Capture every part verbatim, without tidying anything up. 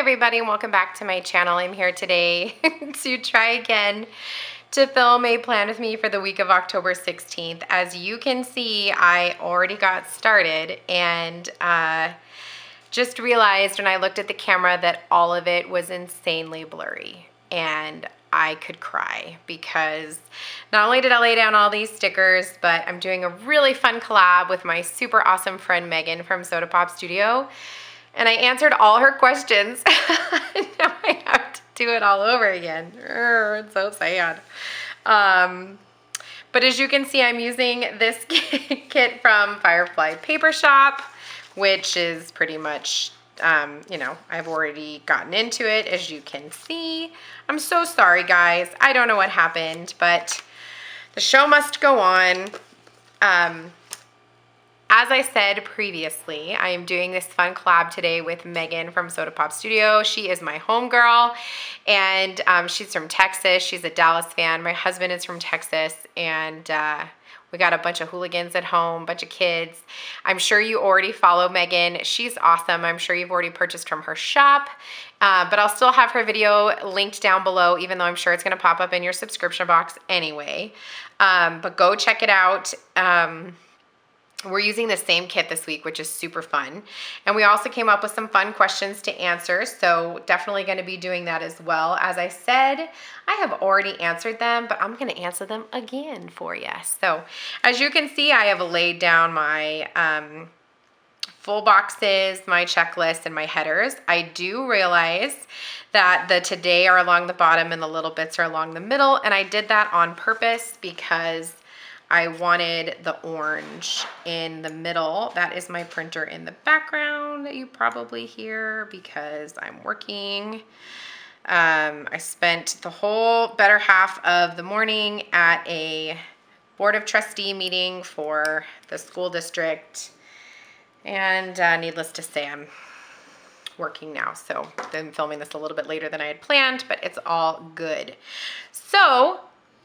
everybody, and welcome back to my channel. I'm here today to try again to film a plan with me for the week of October sixteenth. As you can see, I already got started and uh, just realized when I looked at the camera that all of it was insanely blurry and I could cry because not only did I lay down all these stickers, but I'm doing a really fun collab with my super awesome friend Megan from Soda Pop Studio. And I answered all her questions. Now I have to do it all over again. Oh, it's so sad. Um, but as you can see, I'm using this kit from Firefly Paper Shop, which is pretty much, um, you know, I've already gotten into it, as you can see. I'm so sorry, guys. I don't know what happened, but the show must go on. Um... As I said previously, I am doing this fun collab today with Megan from Soda Pop Studio. She is my homegirl, and um, she's from Texas. She's a Dallas fan. My husband is from Texas, and uh, we got a bunch of hooligans at home, bunch of kids. I'm sure you already follow Megan. She's awesome. I'm sure you've already purchased from her shop, uh, but I'll still have her video linked down below, even though I'm sure it's going to pop up in your subscription box anyway. Um, but go check it out. Um... We're using the same kit this week, which is super fun. And we also came up with some fun questions to answer, so definitely going to be doing that as well. As I said, I have already answered them, but I'm going to answer them again for you. So as you can see, I have laid down my um, full boxes, my checklist, and my headers. I do realize that the today are along the bottom and the little bits are along the middle, and I did that on purpose because I wanted the orange in the middle. That is my printer in the background that you probably hear because I'm working. Um, I spent the whole better half of the morning at a Board of Trustee meeting for the school district. And uh, needless to say, I'm working now. So I'm filming this a little bit later than I had planned, but it's all good. So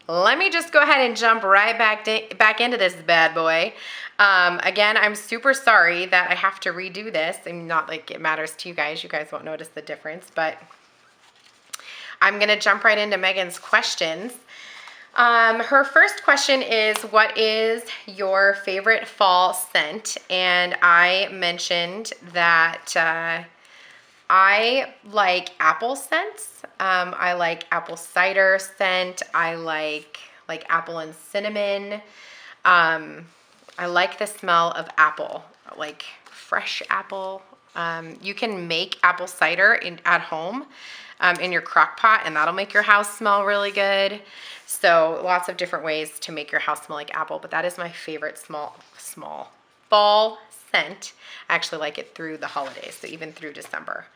let me just go ahead and jump right back to, back into this bad boy. Um, again, I'm super sorry that I have to redo this. I'm not like it matters to you guys. You guys won't notice the difference, but I'm going to jump right into Megan's questions. Um, her first question is, what is your favorite fall scent? And I mentioned that uh, I like apple scents. Um, I like apple cider scent. I like like apple and cinnamon. Um, I like the smell of apple, like fresh apple. Um, you can make apple cider in, at home um, in your crock pot, and that'll make your house smell really good. So lots of different ways to make your house smell like apple, but that is my favorite small, small fall scent. I actually like it through the holidays, so even through December.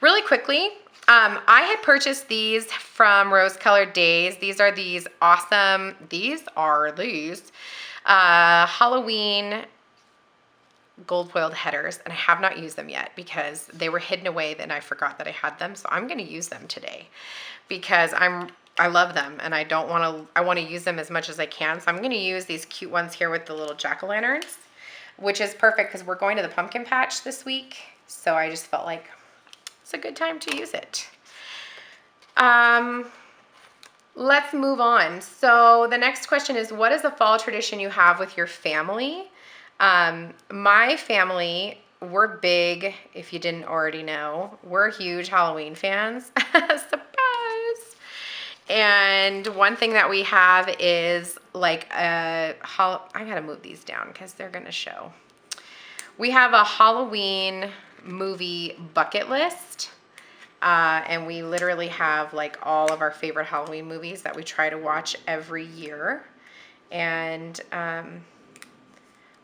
Really quickly, um, I had purchased these from Rose Colored Daze. These are these awesome, these are these uh, Halloween gold foiled headers, and I have not used them yet because they were hidden away and I forgot that I had them, so I'm going to use them today because I'm I love them, and I don't want to, I want to use them as much as I can, so I'm going to use these cute ones here with the little jack-o'-lanterns, which is perfect because we're going to the pumpkin patch this week. So I just felt like it's a good time to use it. Um, let's move on. So the next question is, what is a fall tradition you have with your family? Um, my family, we're big, if you didn't already know, we're huge Halloween fans. Surprise! And one thing that we have is like a, I gotta move these down because they're gonna show. We have a Halloween movie bucket list, uh, and we literally have like all of our favorite Halloween movies that we try to watch every year, and um,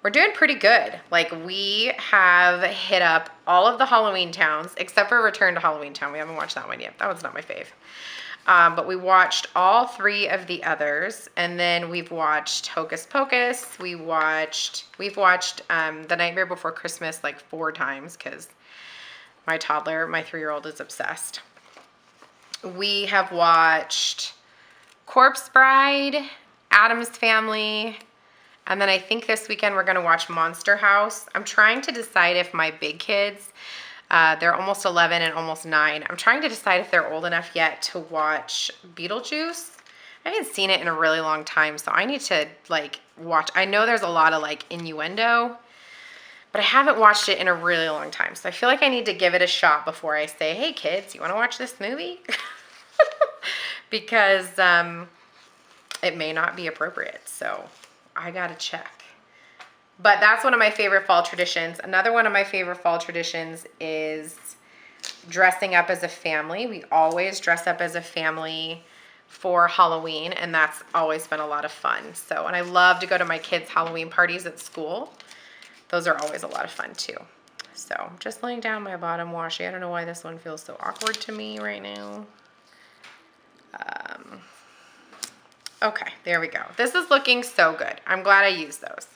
we're doing pretty good. Like, we have hit up all of the Halloween towns except for Return to Halloween Town. We haven't watched that one yet. That one's not my fave. Um, but we watched all three of the others, and then we've watched Hocus Pocus. We watched, we've watched um, The Nightmare Before Christmas like four times because my toddler, my three-year-old, is obsessed. We have watched Corpse Bride, Addams Family, and then I think this weekend we're going to watch Monster House. I'm trying to decide if my big kids Uh, they're almost eleven and almost nine. I'm trying to decide if they're old enough yet to watch Beetlejuice. I haven't seen it in a really long time, so I need to like watch. I know there's a lot of like innuendo, but I haven't watched it in a really long time. So I feel like I need to give it a shot before I say, hey kids, you wanna watch this movie? Because um, it may not be appropriate, so I gotta check. But that's one of my favorite fall traditions. Another one of my favorite fall traditions is dressing up as a family. We always dress up as a family for Halloween, and that's always been a lot of fun. So, and I love to go to my kids' Halloween parties at school. Those are always a lot of fun too. So I'm just laying down my bottom washi. I don't know why this one feels so awkward to me right now. Um, okay, there we go. This is looking so good. I'm glad I used those.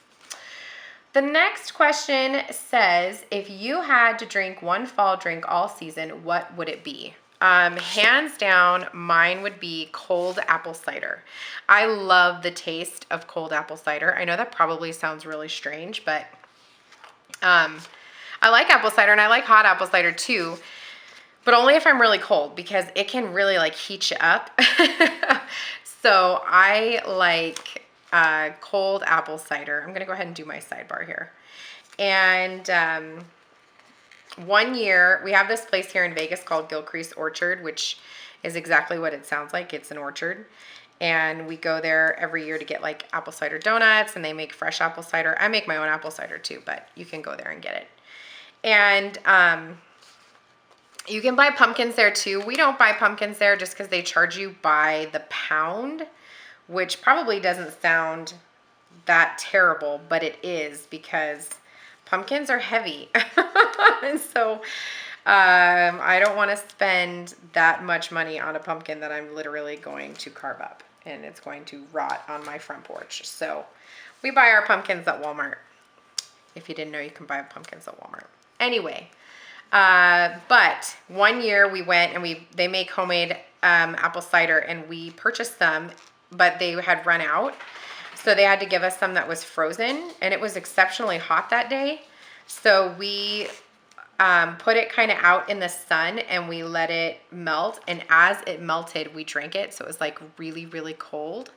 The next question says, if you had to drink one fall drink all season, what would it be? Um, hands down, mine would be cold apple cider. I love the taste of cold apple cider. I know that probably sounds really strange, but um, I like apple cider, and I like hot apple cider too, but only if I'm really cold, because it can really like heat you up. So I like uh, cold apple cider. I'm going to go ahead and do my sidebar here. And um, one year, we have this place here in Vegas called Gilcrease Orchard, which is exactly what it sounds like. It's an orchard. And we go there every year to get like apple cider donuts, and they make fresh apple cider. I make my own apple cider too, but you can go there and get it. And um, you can buy pumpkins there too. We don't buy pumpkins there just because they charge you by the pound, which probably doesn't sound that terrible, but it is, because pumpkins are heavy. And so um, I don't want to spend that much money on a pumpkin that I'm literally going to carve up, and it's going to rot on my front porch. So we buy our pumpkins at Walmart. If you didn't know, you can buy pumpkins at Walmart. Anyway, uh, but one year we went, and we they make homemade um, apple cider, and we purchased some, but they had run out. So they had to give us some that was frozen, and it was exceptionally hot that day. So we um, put it kind of out in the sun, and we let it melt. And as it melted, we drank it. So it was like really, really cold.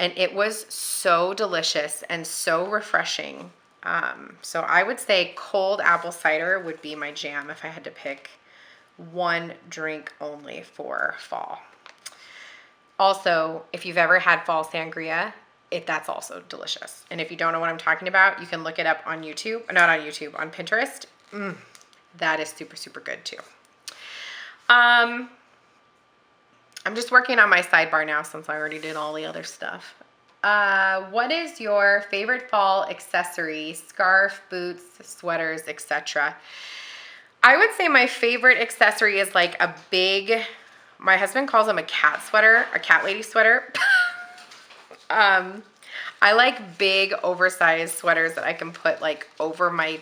And it was so delicious and so refreshing. Um, so I would say cold apple cider would be my jam if I had to pick one drink only for fall. Also, if you've ever had fall sangria, It, that's also delicious. And if you don't know what I'm talking about, you can look it up on YouTube, not on YouTube, on Pinterest. Mm, that is super, super good too. Um, I'm just working on my sidebar now since I already did all the other stuff. Uh, what is your favorite fall accessory? Scarf, boots, sweaters, et cetera. I would say my favorite accessory is like a big, my husband calls them a cat sweater, a cat lady sweater. Um, I like big oversized sweaters that I can put like over my,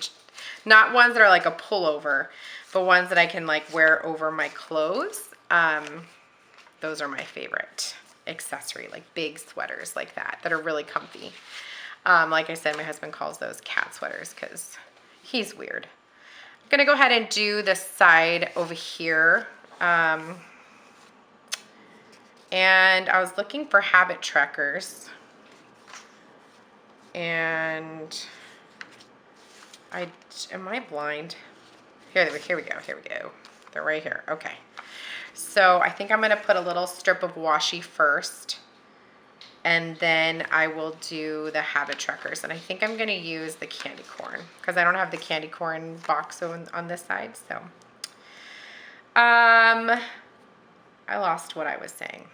not ones that are like a pullover, but ones that I can like wear over my clothes. Um, those are my favorite accessory, like big sweaters like that, that are really comfy. Um, like I said, my husband calls those cat sweaters because he's weird. I'm going to go ahead and do the side over here. Um, And I was looking for habit trackers, and I, am I blind? Here, here we go, here we go. They're right here, okay. So I think I'm gonna put a little strip of washi first, and then I will do the habit trackers. And I think I'm gonna use the candy corn, because I don't have the candy corn box on, on this side, so. Um, I lost what I was saying.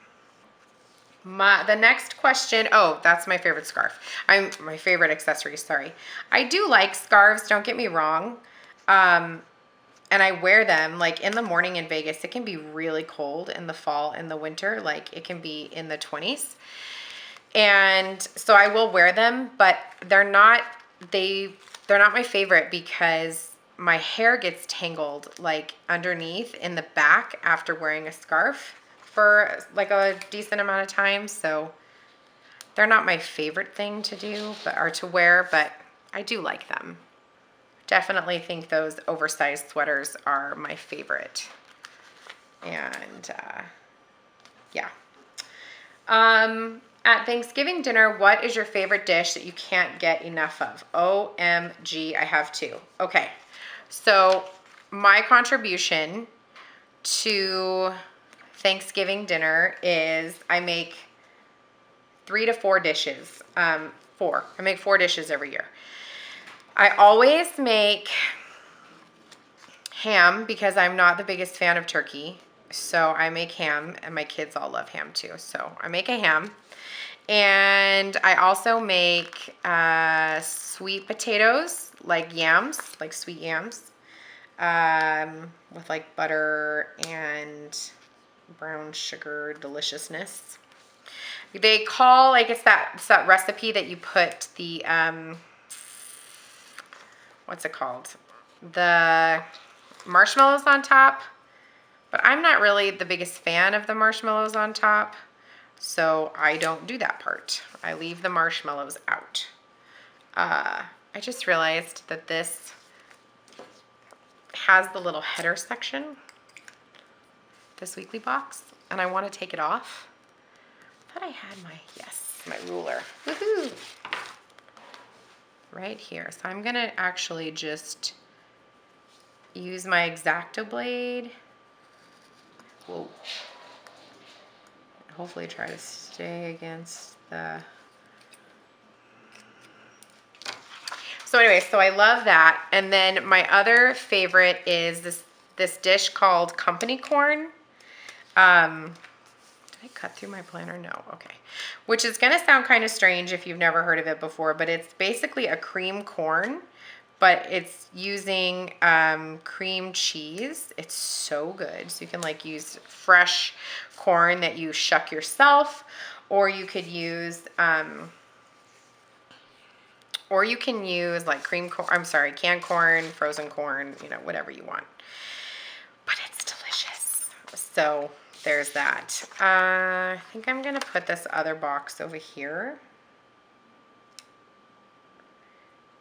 My, the next question, oh, that's my favorite scarf. I'm my favorite accessory, sorry. I do like scarves, don't get me wrong. Um, and I wear them like in the morning in Vegas. It can be really cold in the fall and the winter, like it can be in the twenties. And so I will wear them, but they're not, they, they're not my favorite because my hair gets tangled like underneath in the back after wearing a scarf for like a decent amount of time. So they're not my favorite thing to do, but or to wear, but I do like them. definitely think those oversized sweaters are my favorite. And uh, yeah. Um, at Thanksgiving dinner, what is your favorite dish that you can't get enough of? O M G, I have two. Okay, so my contribution to Thanksgiving dinner is I make three to four dishes. Um, four. I make four dishes every year. I always make ham because I'm not the biggest fan of turkey. So I make ham, and my kids all love ham too. So I make a ham. And I also make uh, sweet potatoes, like yams, like sweet yams, um, with like butter and brown sugar deliciousness. They call, like it's that, it's that recipe that you put the, um, what's it called? The marshmallows on top. But I'm not really the biggest fan of the marshmallows on top, so I don't do that part. I leave the marshmallows out. Uh, I just realized that this has the little header section, this weekly box, and I want to take it off. I thought I had my, yes, my ruler. Woohoo! Right here. So I'm going to actually just use my X-Acto blade. Whoa. Hopefully try to stay against the... So anyway, so I love that. And then my other favorite is this this dish called company corn. Um, did I cut through my planner? No, okay. Which is going to sound kind of strange if you've never heard of it before, but it's basically a cream corn, but it's using um, cream cheese. It's so good. So you can like use fresh corn that you shuck yourself, or you could use, um, or you can use like cream corn, I'm sorry, canned corn, frozen corn, you know, whatever you want. But it's delicious. So there's that. Uh, I think I'm gonna put this other box over here.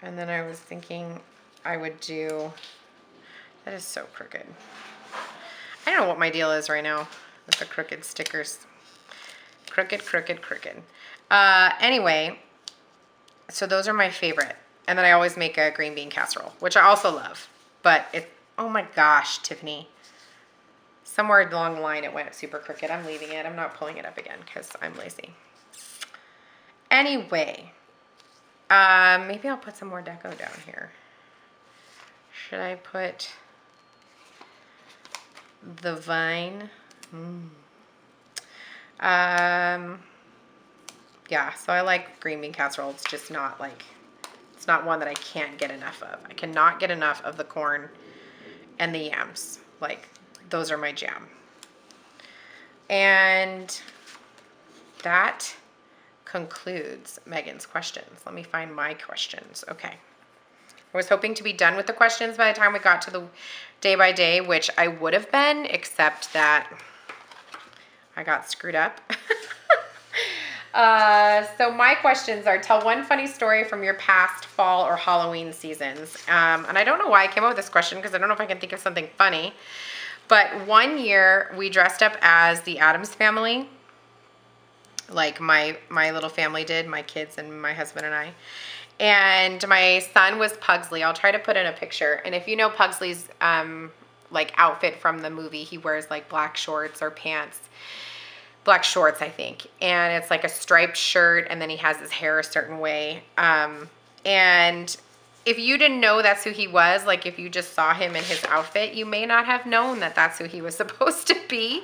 And then I was thinking I would do, that is so crooked. I don't know what my deal is right now with the crooked stickers. Crooked, crooked, crooked. Uh, anyway, so those are my favorite. And then I always make a green bean casserole, which I also love. But it, oh my gosh, Tiffany. Somewhere along the line it went super crooked. I'm leaving it. I'm not pulling it up again because I'm lazy. Anyway. Um, maybe I'll put some more deco down here. Should I put the vine? Mm. Um, yeah, so I like green bean casserole. It's just not like, it's not one that I can't get enough of. I cannot get enough of the corn and the yams. Like, those are my jam. And that concludes Megan's questions. Let me find my questions. Okay. I was hoping to be done with the questions by the time we got to the day by day, which I would have been, except that I got screwed up. uh, so my questions are, tell one funny story from your past fall or Halloween seasons. Um, and I don't know why I came up with this question because I don't know if I can think of something funny. But one year we dressed up as the Addams Family. Like my, my little family did, my kids and my husband and I. And my son was Pugsley. I'll try to put in a picture. And if you know Pugsley's um, like outfit from the movie, he wears like black shorts or pants. Black shorts, I think. And it's like a striped shirt, and then he has his hair a certain way. Um, and if you didn't know that's who he was, like if you just saw him in his outfit, you may not have known that that's who he was supposed to be.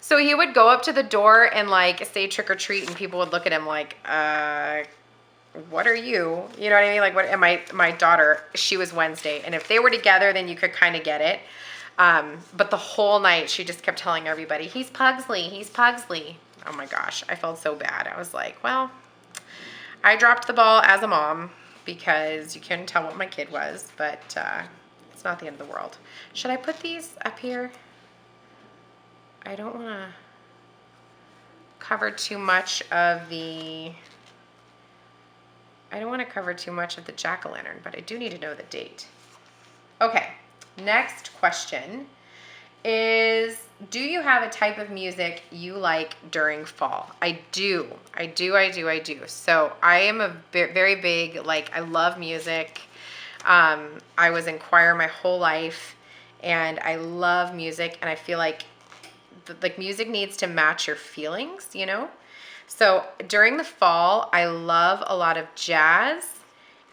So he would go up to the door and like say trick or treat, and people would look at him like, uh, what are you? You know what I mean? Like what, and my, my daughter, she was Wednesday. And if they were together, then you could kind of get it. Um, but the whole night she just kept telling everybody, he's Pugsley, he's Pugsley. Oh my gosh, I felt so bad. I was like, well, I dropped the ball as a mom because you couldn't tell what my kid was, but uh, it's not the end of the world. Should I put these up here? I don't want to cover too much of the, I don't want to cover too much of the jack-o'-lantern, but I do need to know the date. Okay, next question is, do you have a type of music you like during fall? I do, I do, I do, I do. So I am a very big, like, I love music. Um, I was in choir my whole life, and I love music, and I feel like like music needs to match your feelings, you know? So during the fall, I love a lot of jazz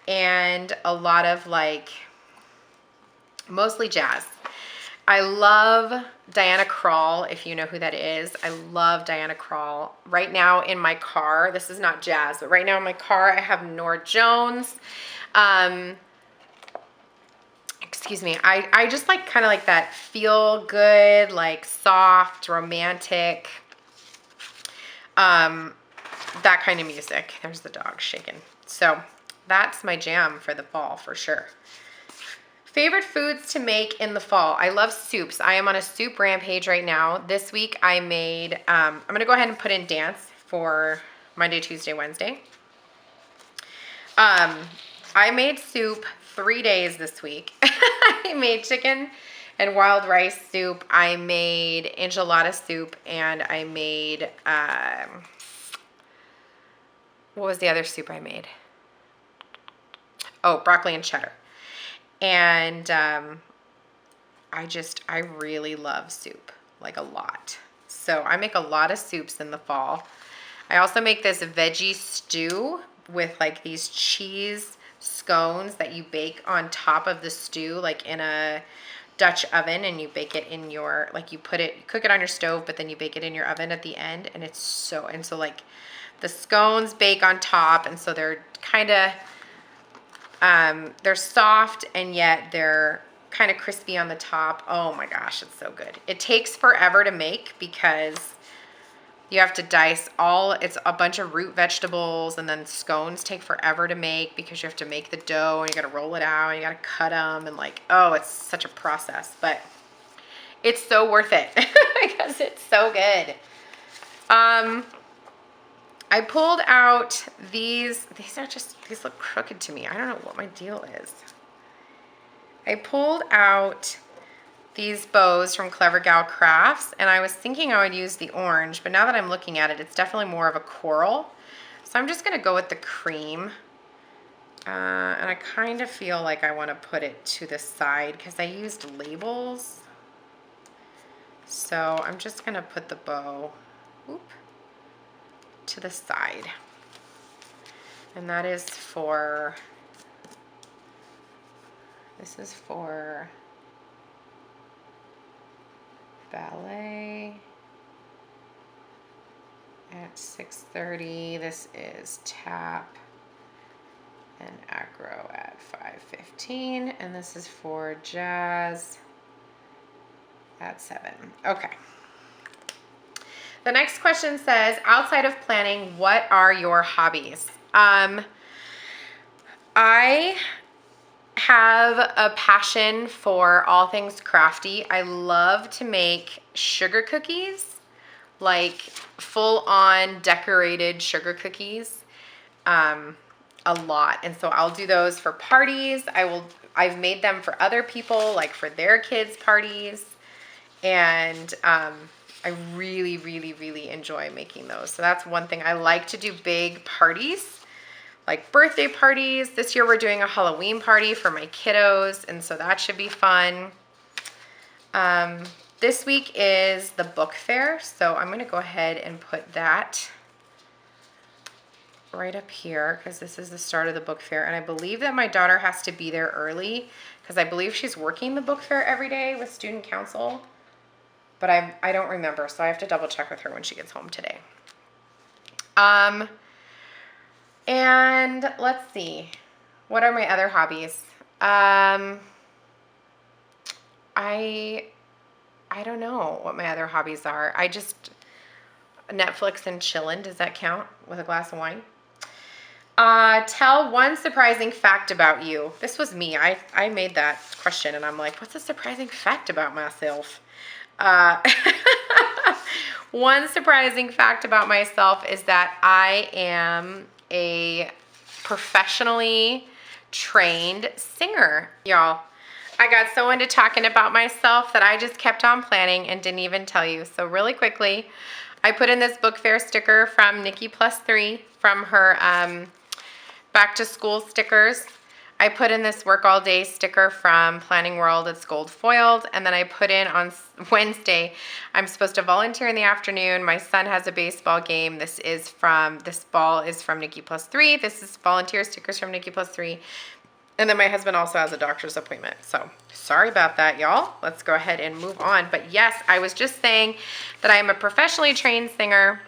and a lot of like, mostly jazz. I love Diana Krall, if you know who that is. I love Diana Krall. Right now in my car, this is not jazz, but right now in my car, I have Nora Jones. Um, excuse me. I, I just like kind of like that feel good, like soft, romantic, um, that kind of music. There's the dog shaking. So that's my jam for the fall for sure. Favorite foods to make in the fall. I love soups. I am on a soup rampage right now. This week I made, um, I'm going to go ahead and put in dance for Monday, Tuesday, Wednesday. Um, I made soup three days this week. I made chicken and wild rice soup. I made enchilada soup, and I made, um, what was the other soup I made? Oh, broccoli and cheddar. And um, I just, I really love soup, like a lot. So I make a lot of soups in the fall. I also make this veggie stew with like these cheese scones that you bake on top of the stew, like in a Dutch oven, and you bake it in your, like you put it, you cook it on your stove, but then you bake it in your oven at the end. And it's so, and so like the scones bake on top. And so they're kind of, Um, they're soft, and yet they're kind of crispy on the top. Oh my gosh, it's so good. It takes forever to make because you have to dice all, it's a bunch of root vegetables, and then scones take forever to make because you have to make the dough, and you got to roll it out, and you got to cut them, and like, oh, it's such a process, but it's so worth it because it's so good. Um... I pulled out these, these are just, these look crooked to me. I don't know what my deal is. I pulled out these bows from Clever Gal Crafts, and I was thinking I would use the orange, but now that I'm looking at it, it's definitely more of a coral. So I'm just gonna go with the cream. Uh, and I kind of feel like I wanna put it to the side because I used labels. So I'm just gonna put the bow, oop, to the side, and that is for, this is for ballet at six thirty, this is tap and acro at five fifteen, and this is for jazz at seven. Okay. The next question says, outside of planning, what are your hobbies? Um, I have a passion for all things crafty. I love to make sugar cookies, like full-on decorated sugar cookies, um, a lot. And so I'll do those for parties. I will, I've made them for other people, like for their kids' parties. And, um, I really, really, really enjoy making those. So that's one thing. I like to do big parties, like birthday parties. This year we're doing a Halloween party for my kiddos, and so that should be fun. Um, this week is the book fair, so I'm gonna go ahead and put that right up here because this is the start of the book fair, and I believe that my daughter has to be there early because I believe she's working the book fair every day with student council. But I, I don't remember, so I have to double check with her when she gets home today. Um, and let's see, what are my other hobbies? Um, I, I don't know what my other hobbies are. I just, Netflix and chillin', does that count with a glass of wine? Uh, tell one surprising fact about you. This was me, I, I made that question, and I'm like, what's a surprising fact about myself? Uh, one surprising fact about myself is that I am a professionally trained singer, y'all. I got so into talking about myself that I just kept on planning and didn't even tell you. So really quickly, I put in this book fair sticker from Nikki Plus Three, from her um, back to school stickers. I put in this work all day sticker from Planning World. It's gold foiled. And then I put in on Wednesday, I'm supposed to volunteer in the afternoon. My son has a baseball game. This is from, this ball is from Nikki Plus Three. This is volunteer stickers from Nikki Plus Three. And then my husband also has a doctor's appointment. So sorry about that, y'all. Let's go ahead and move on. But yes, I was just saying that I am a professionally trained singer,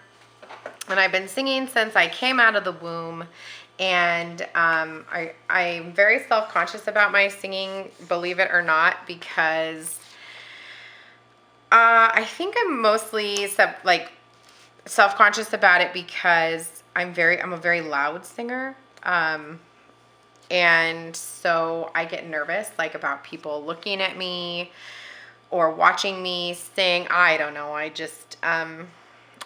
and I've been singing since I came out of the womb. And um, I, I'm very self-conscious about my singing, believe it or not, because uh, I think I'm mostly sub, like self-conscious about it because I'm very, I'm a very loud singer. Um, and so I get nervous, like, about people looking at me or watching me sing. I don't know. I just, um,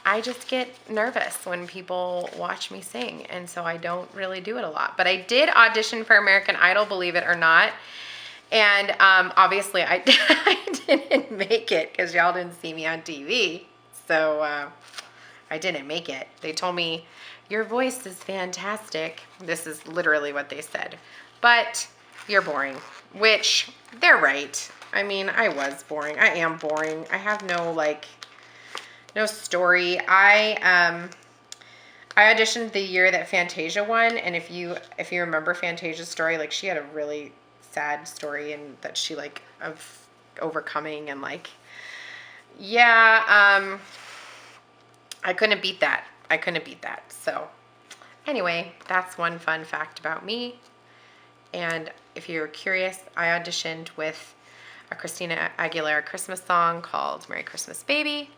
I just get nervous when people watch me sing, and so I don't really do it a lot. But I did audition for American Idol, believe it or not, and um, obviously I, I didn't make it because y'all didn't see me on T V, so uh, I didn't make it. They told me, your voice is fantastic. This is literally what they said, but you're boring, which they're right. I mean, I was boring. I am boring. I have no, like... no story. I um, I auditioned the year that Fantasia won, and if you if you remember Fantasia's story, like, she had a really sad story, and that she, like, of overcoming, and, like, yeah, um, I couldn't beat that. I couldn't beat that. So anyway, that's one fun fact about me. And if you're curious, I auditioned with a Christina Aguilera Christmas song called "Merry Christmas, Baby."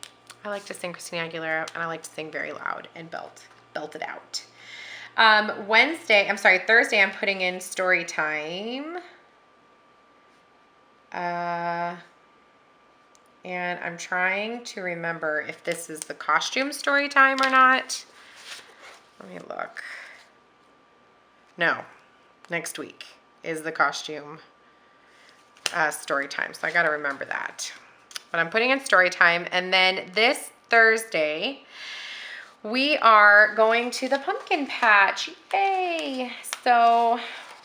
I like to sing Christina Aguilera, and I like to sing very loud and belt, belt it out. Um, Wednesday, I'm sorry, Thursday, I'm putting in story time. Uh, and I'm trying to remember if this is the costume story time or not. Let me look. No, next week is the costume uh, story time, so I got to remember that. But I'm putting in story time. And then this Thursday, we are going to the pumpkin patch. Yay! So,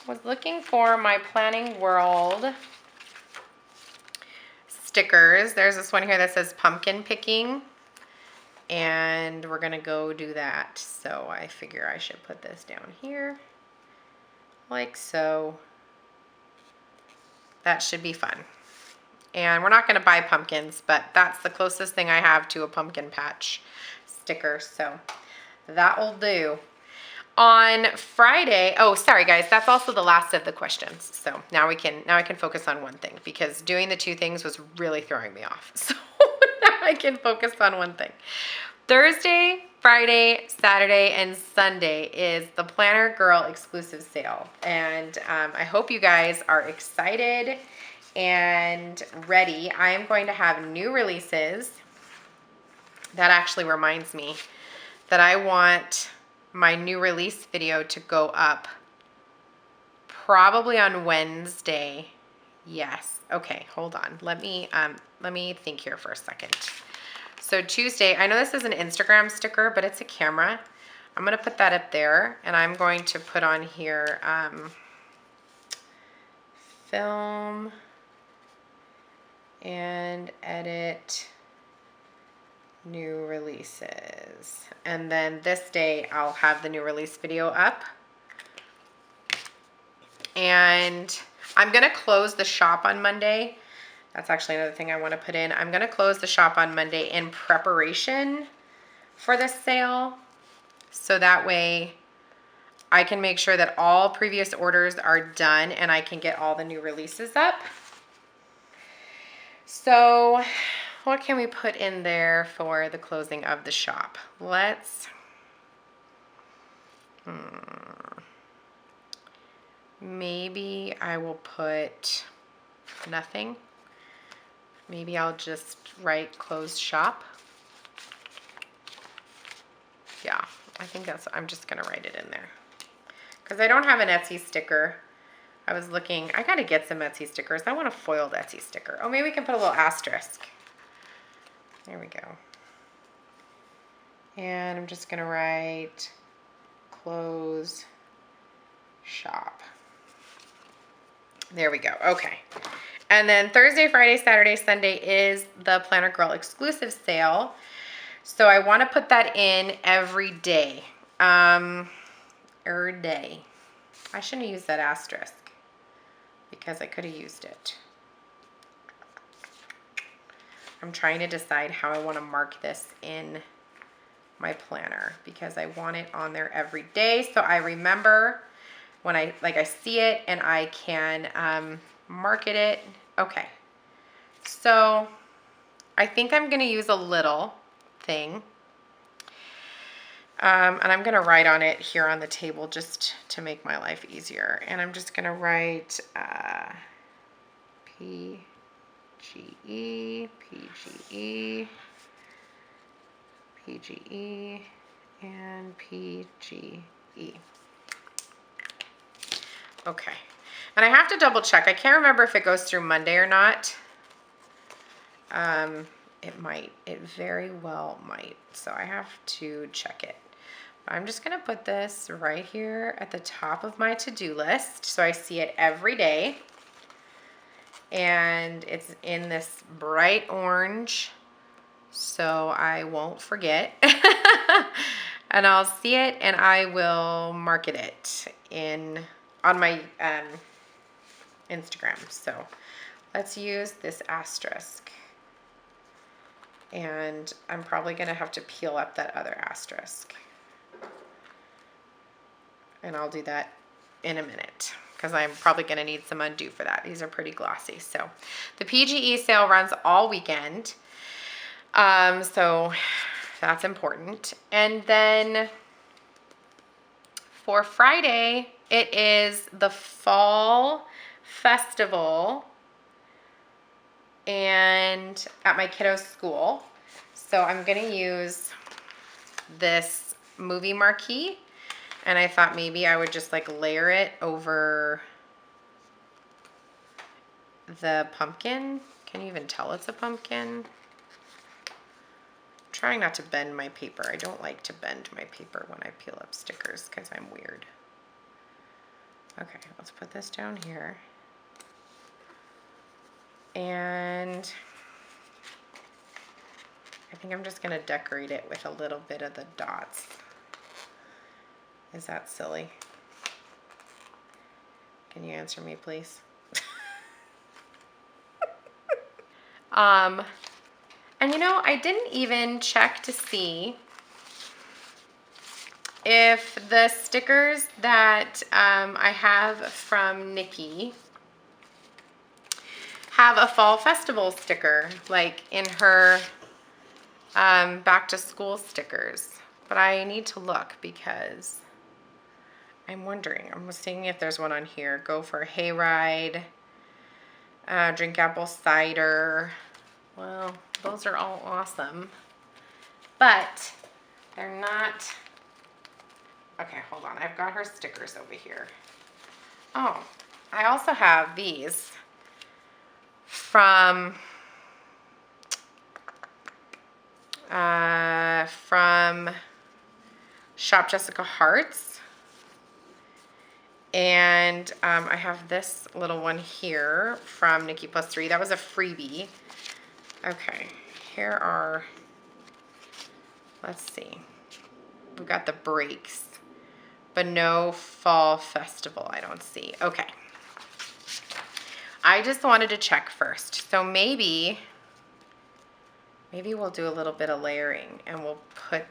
was looking for my Planning World stickers. There's this one here that says pumpkin picking. And we're going to go do that. So, I figure I should put this down here. Like so. That should be fun. And we're not going to buy pumpkins, but that's the closest thing I have to a pumpkin patch sticker. So that will do. On Friday, oh, sorry, guys, that's also the last of the questions. So now we can, now I can focus on one thing, because doing the two things was really throwing me off. So now I can focus on one thing. Thursday, Friday, Saturday, and Sunday is the Planner Girl exclusive sale. And um, I hope you guys are excited and ready. I am going to have new releases. That actually reminds me that I want my new release video to go up probably on Wednesday. Yes. Okay, hold on. Let me um let me think here for a second. So Tuesday, I know this is an Instagram sticker, but it's a camera. I'm going to put that up there, and I'm going to put on here um film and edit new releases. And then this day I'll have the new release video up. And I'm going to close the shop on Monday. That's actually another thing I want to put in. I'm going to close the shop on Monday in preparation for the sale. So that way I can make sure that all previous orders are done, and I can get all the new releases up. So what can we put in there for the closing of the shop? Let's, hmm, maybe I will put nothing. Maybe I'll just write closed shop. Yeah, I think that's, I'm just going to write it in there, because I don't have an Etsy sticker. I was looking. I got to get some Etsy stickers. I want a foiled Etsy sticker. Oh, maybe we can put a little asterisk. There we go. And I'm just going to write close shop. There we go. Okay. And then Thursday, Friday, Saturday, Sunday is the Planner Girl exclusive sale. So I want to put that in every day. Um, every day. I shouldn't have used that asterisk because I could have used it. I'm trying to decide how I want to mark this in my planner because I want it on there every day so I remember when I like I see it and I can um, market it. Okay, so I think I'm gonna use a little thing um, and I'm gonna write on it here on the table just to make my life easier, and I'm just gonna write uh, P G E, P G E, P G E, and P G E. Okay, and I have to double check. I can't remember if it goes through Monday or not. Um, it might. It very well might. So I have to check it. I'm just gonna put this right here at the top of my to-do list so I see it every day. And it's in this bright orange, so I won't forget. And I'll see it and I will market it in on my um, Instagram. So let's use this asterisk. And I'm probably gonna have to peel up that other asterisk. And I'll do that in a minute, because I'm probably gonna need some undo for that. These are pretty glossy. So the P G E sale runs all weekend. Um, so that's important. And then for Friday, it is the fall festival and at my kiddo's school. So I'm gonna use this movie marquee. And I thought maybe I would just like layer it over the pumpkin. Can you even tell it's a pumpkin? I'm trying not to bend my paper. I don't like to bend my paper when I peel up stickers because I'm weird. Okay, let's put this down here. And I think I'm just gonna decorate it with a little bit of the dots. Is that silly? Can you answer me, please? um, and you know, I didn't even check to see if the stickers that um, I have from Nikki have a fall festival sticker, like in her um, back to school stickers. But I need to look because I'm wondering. I'm seeing if there's one on here. Go for a hayride. Uh, drink apple cider. Well, those are all awesome. But they're not... Okay, hold on. I've got her stickers over here. Oh, I also have these from... Uh, from Shop Jessica Hearts. And um, I have this little one here from Nikki Plus Three. That was a freebie. Okay, here are, let's see. We've got the breaks, but no fall festival, I don't see. Okay. I just wanted to check first. So maybe, maybe we'll do a little bit of layering and we'll put,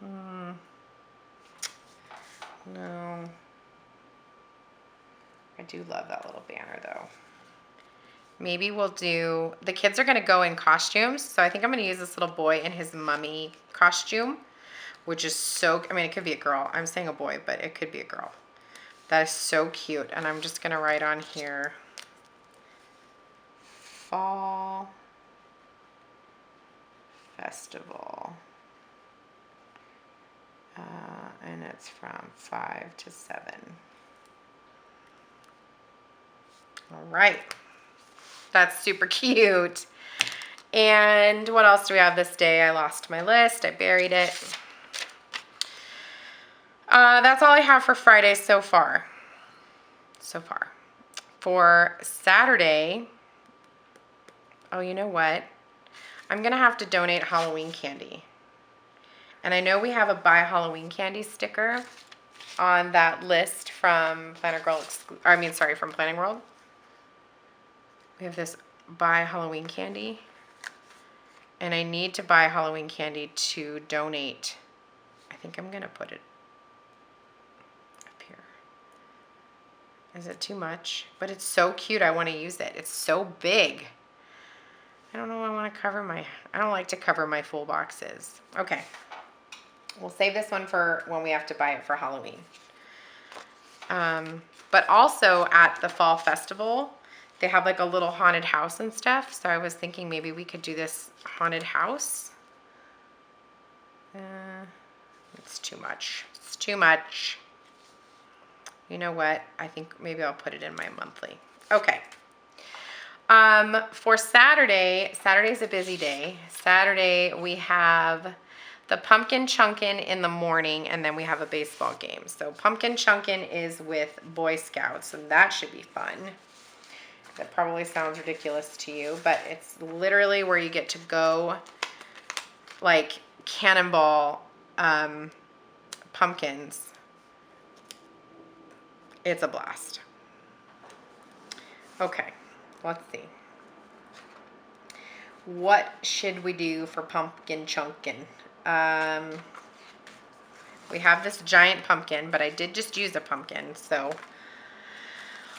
hmm. No, I do love that little banner though. Maybe we'll do, the kids are gonna go in costumes, so I think I'm gonna use this little boy in his mummy costume, which is so, I mean, it could be a girl. I'm saying a boy, but it could be a girl. That is so cute. And I'm just gonna write on here, fall festival uh, and it's from five to seven. All right, that's super cute. And what else do we have this day? I lost my list, I buried it. Uh, that's all I have for Friday so far. So far. For Saturday, oh, you know what? I'm gonna have to donate Halloween candy. And I know we have a Buy Halloween Candy sticker on that list from Planner Girl, I mean, sorry, from Planning World. We have this Buy Halloween Candy. And I need to buy Halloween candy to donate. I think I'm gonna put it up here. Is it too much? But it's so cute, I wanna use it. It's so big. I don't know, I wanna cover my, I don't like to cover my full boxes. Okay, we'll save this one for when we have to buy it for Halloween. Um, but also at the fall festival, they have like a little haunted house and stuff. So I was thinking maybe we could do this haunted house. Uh, it's too much. It's too much. You know what? I think maybe I'll put it in my monthly. Okay. Um, for Saturday, Saturday's a busy day. Saturday we have the pumpkin chunkin' in the morning, and then we have a baseball game. So pumpkin chunkin' is with Boy Scouts, and that should be fun. That probably sounds ridiculous to you, but it's literally where you get to go like cannonball um, pumpkins. It's a blast. Okay, let's see. What should we do for pumpkin chunkin'? Um, we have this giant pumpkin, but I did just use a pumpkin, so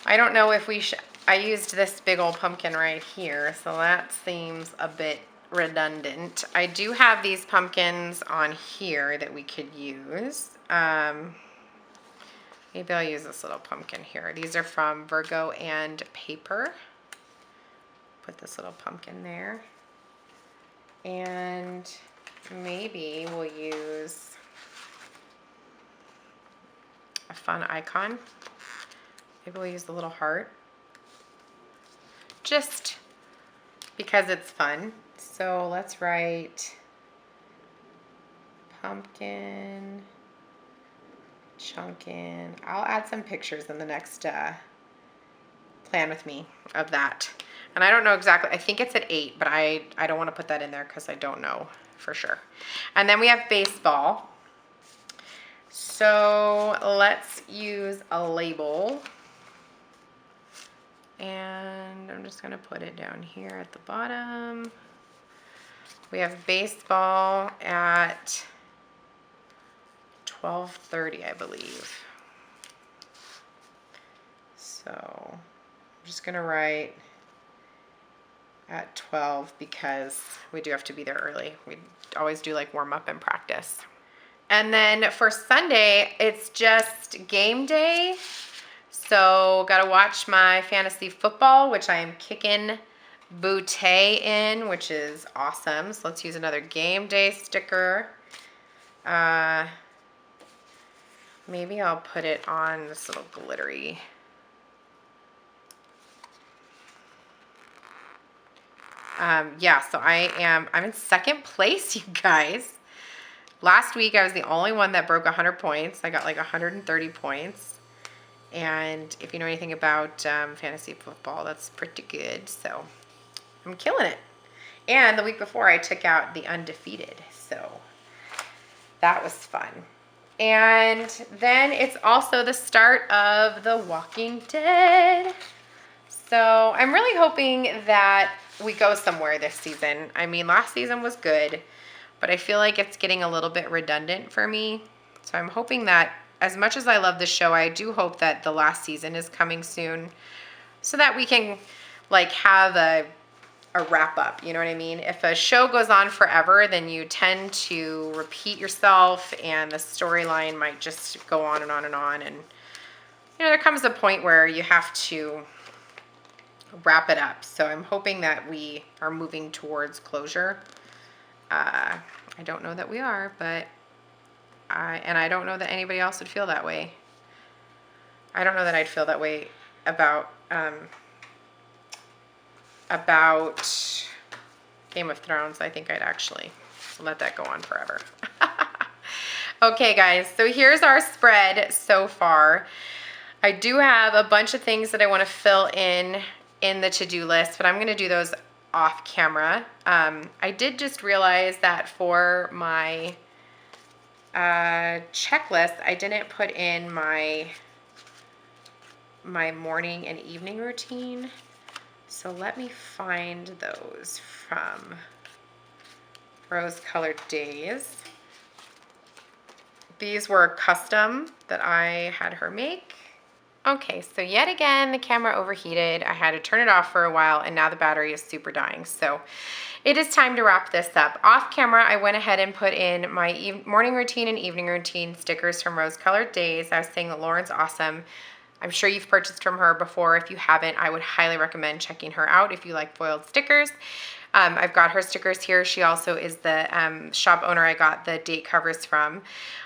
I don't know if we should... I used this big old pumpkin right here, so that seems a bit redundant. I do have these pumpkins on here that we could use. Um, maybe I'll use this little pumpkin here. These are from Virgo and Paper. Put this little pumpkin there. And maybe we'll use a fun icon. Maybe we'll use the little heart. Just because it's fun. So let's write pumpkin chunkin'. I'll add some pictures in the next uh, plan with me of that. And I don't know exactly, I think it's at eight, but I, I don't want to put that in there because I don't know for sure. And then we have baseball. So let's use a label. And I'm just going to put it down here at the bottom. We have baseball at twelve thirty, I believe. So I'm just going to write at twelve because we do have to be there early. We always do like warm up and practice. And then for Sunday, it's just game day. So, got to watch my fantasy football, which I am kicking booty in, which is awesome. So, let's use another game day sticker. Uh, maybe I'll put it on this little glittery. Um, yeah, so I am, I'm in second place, you guys. Last week, I was the only one that broke one hundred points. I got like one hundred thirty points. And if you know anything about um, fantasy football, that's pretty good. So I'm killing it. And the week before I took out the undefeated. So that was fun. And then it's also the start of The Walking Dead. So I'm really hoping that we go somewhere this season. I mean, last season was good, but I feel like it's getting a little bit redundant for me. So I'm hoping that as much as I love the show, I do hope that the last season is coming soon so that we can like have a, a wrap up, you know what I mean? If a show goes on forever, then you tend to repeat yourself and the storyline might just go on and on and on. And you know, there comes a point where you have to wrap it up. So I'm hoping that we are moving towards closure. Uh, I don't know that we are, but I, and I don't know that anybody else would feel that way. I don't know that I'd feel that way about, um, about Game of Thrones. I think I'd actually let that go on forever. Okay, guys, so here's our spread so far. I do have a bunch of things that I want to fill in in the to-do list, but I'm going to do those off camera. Um, I did just realize that for my uh, checklist, I didn't put in my my morning and evening routine. So let me find those from Rose Colored Daze. These were custom that I had her make. Okay, so yet again, the camera overheated. I had to turn it off for a while, and now the battery is super dying. So it is time to wrap this up. Off camera, I went ahead and put in my e morning routine and evening routine stickers from Rose Colored Daze. I was saying that Lauren's awesome. I'm sure you've purchased from her before. If you haven't, I would highly recommend checking her out if you like foiled stickers. Um, I've got her stickers here. She also is the um, shop owner I got the date covers from.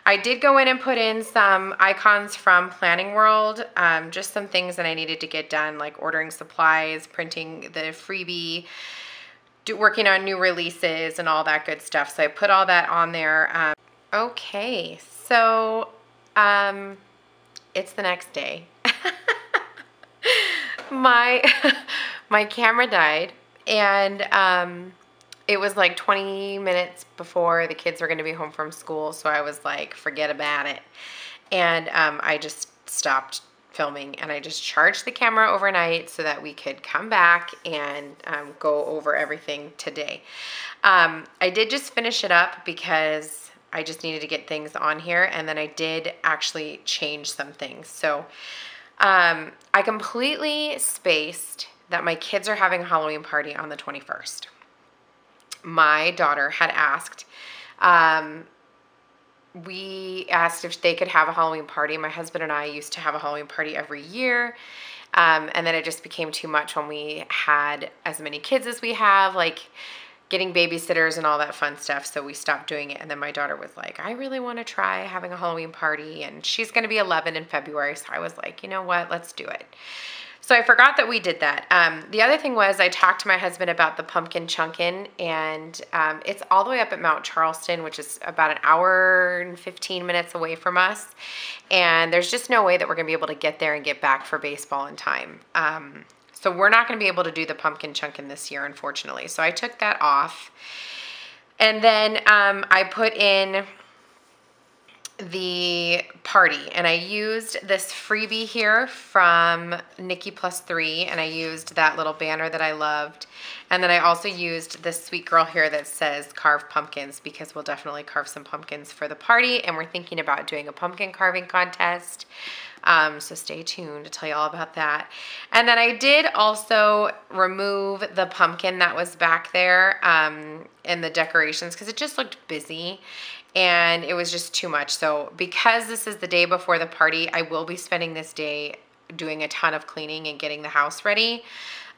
I did go in and put in some icons from Planning World, um, just some things that I needed to get done, like ordering supplies, printing the freebie, do, working on new releases, and all that good stuff. So I put all that on there. Um, okay, so um, it's the next day. my, my camera died. And um, it was like twenty minutes before the kids were going to be home from school, so I was like, forget about it. And um, I just stopped filming, and I just charged the camera overnight so that we could come back and um, go over everything today. Um, I did just finish it up because I just needed to get things on here, and then I did actually change some things. So um, I completely spaced that my kids are having a Halloween party on the twenty-first. My daughter had asked, um, we asked if they could have a Halloween party. My husband and I used to have a Halloween party every year. Um, and then it just became too much when we had as many kids as we have, like getting babysitters and all that fun stuff. So we stopped doing it. And then my daughter was like, I really want to try having a Halloween party. And she's going to be eleven in February. So I was like, you know what, let's do it. So I forgot that we did that. Um, the other thing was I talked to my husband about the pumpkin chunkin', and um, it's all the way up at Mount Charleston, which is about an hour and fifteen minutes away from us. And there's just no way that we're gonna be able to get there and get back for baseball in time. Um, so we're not gonna be able to do the pumpkin chunkin' this year, unfortunately. So I took that off. And then um, I put in the party, and I used this freebie here from Nikki Plus Three, and I used that little banner that I loved, and then I also used this sweet girl here that says carve pumpkins, because we'll definitely carve some pumpkins for the party, and we're thinking about doing a pumpkin carving contest, um, so stay tuned to tell you all about that. And then I did also remove the pumpkin that was back there um, in the decorations because it just looked busy and it was just too much. So because this is the day before the party, I will be spending this day doing a ton of cleaning and getting the house ready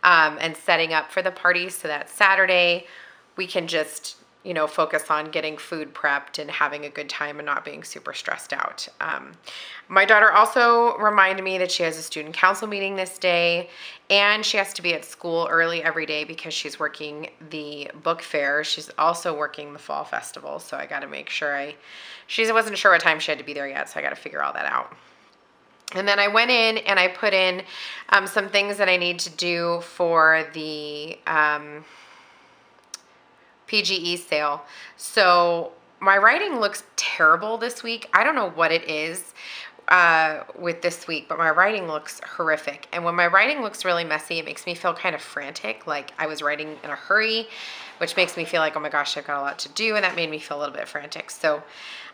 um, and setting up for the party, so that Saturday we can just, you know, focus on getting food prepped and having a good time and not being super stressed out. Um, my daughter also reminded me that she has a student council meeting this day, and she has to be at school early every day because she's working the book fair. She's also working the fall festival, so I gotta make sure I, she wasn't sure what time she had to be there yet, so I gotta figure all that out. And then I went in and I put in um, some things that I need to do for the, um, P G E sale. So my writing looks terrible this week. I don't know what it is uh, with this week, but my writing looks horrific. And when my writing looks really messy, it makes me feel kind of frantic, like I was writing in a hurry, which makes me feel like, oh my gosh, I've got a lot to do, and that made me feel a little bit frantic. So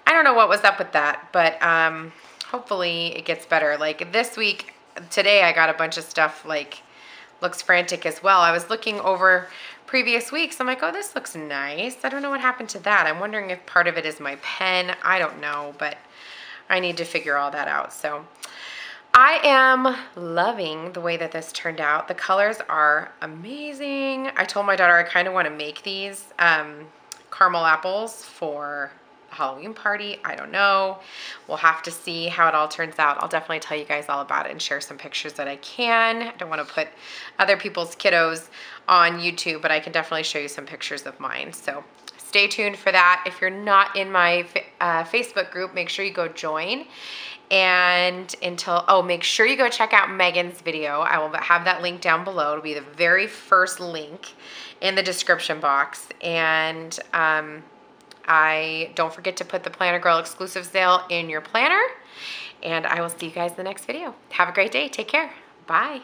I don't know what was up with that, but um, hopefully it gets better. Like this week, today I got a bunch of stuff like looks frantic as well. I was looking over previous weeks, I'm like, oh, this looks nice. I don't know what happened to that. I'm wondering if part of it is my pen. I don't know, but I need to figure all that out. So I am loving the way that this turned out. The colors are amazing. I told my daughter I kind of want to make these um, caramel apples for Halloween party. I don't know. We'll have to see how it all turns out. I'll definitely tell you guys all about it and share some pictures that I can. I don't want to put other people's kiddos on YouTube, but I can definitely show you some pictures of mine. So stay tuned for that. If you're not in my uh, Facebook group, make sure you go join. And until, oh, make sure you go check out Megan's video. I will have that link down below. It'll be the very first link in the description box. And um, I don't forget to put the Planner Girl exclusive sale in your planner. And I will see you guys in the next video. Have a great day. Take care. Bye.